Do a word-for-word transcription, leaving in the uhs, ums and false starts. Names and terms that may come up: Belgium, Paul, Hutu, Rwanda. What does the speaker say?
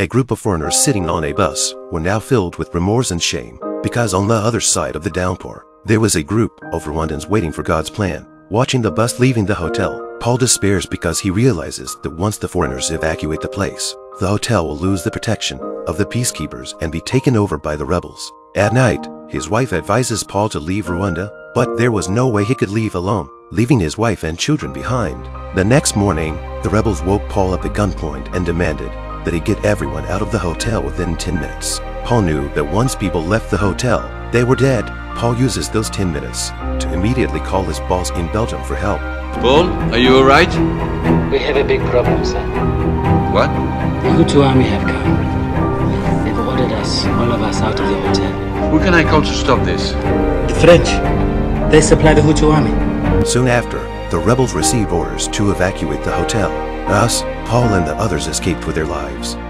A group of foreigners sitting on a bus were now filled with remorse and shame, because on the other side of the downpour, there was a group of Rwandans waiting for God's plan. Watching the bus leaving the hotel, Paul despairs because he realizes that once the foreigners evacuate the place, the hotel will lose the protection of the peacekeepers and be taken over by the rebels. At night, his wife advises Paul to leave Rwanda, but there was no way he could leave alone, leaving his wife and children behind. The next morning, the rebels woke Paul up at gunpoint and demanded that he get everyone out of the hotel within ten minutes. Paul knew that once people left the hotel, they were dead. Paul uses those ten minutes to immediately call his boss in Belgium for help. Paul, are you alright? We have a big problem, sir. What? The Hutu army have come. They've ordered us, all of us, out of the hotel. Who can I call to stop this? The French. They supply the Hutu army. Soon after, the rebels receive orders to evacuate the hotel. Thus, Paul and the others escaped with their lives.